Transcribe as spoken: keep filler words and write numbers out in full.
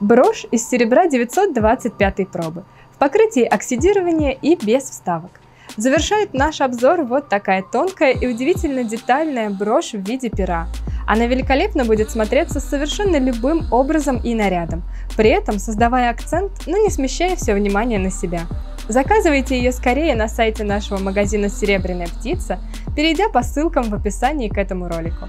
Брошь из серебра девятьсот двадцать пятой пробы, в покрытии оксидирования и без вставок. Завершает наш обзор вот такая тонкая и удивительно детальная брошь в виде пера. Она великолепно будет смотреться совершенно любым образом и нарядом, при этом создавая акцент, но не смещая все внимание на себя. Заказывайте ее скорее на сайте нашего магазина «Серебряная птица», перейдя по ссылкам в описании к этому ролику.